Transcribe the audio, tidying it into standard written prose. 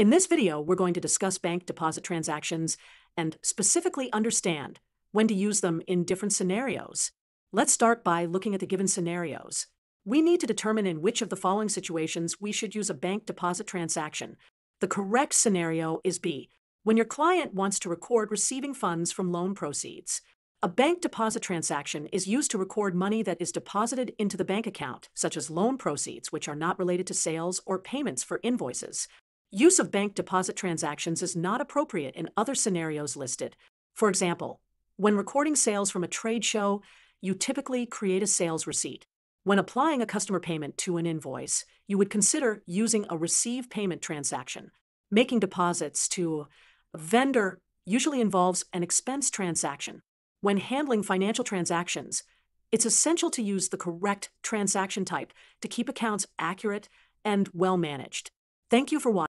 In this video, we're going to discuss bank deposit transactions and specifically understand when to use them in different scenarios. Let's start by looking at the given scenarios. We need to determine in which of the following situations we should use a bank deposit transaction. The correct scenario is B, when your client wants to record receiving funds from loan proceeds. A bank deposit transaction is used to record money that is deposited into the bank account, such as loan proceeds, which are not related to sales or payments for invoices. Use of bank deposit transactions is not appropriate in other scenarios listed. For example, when recording sales from a trade show, you typically create a sales receipt. When applying a customer payment to an invoice, you would consider using a receive payment transaction. Making deposits to a vendor usually involves an expense transaction. When handling financial transactions, it's essential to use the correct transaction type to keep accounts accurate and well managed. Thank you for watching.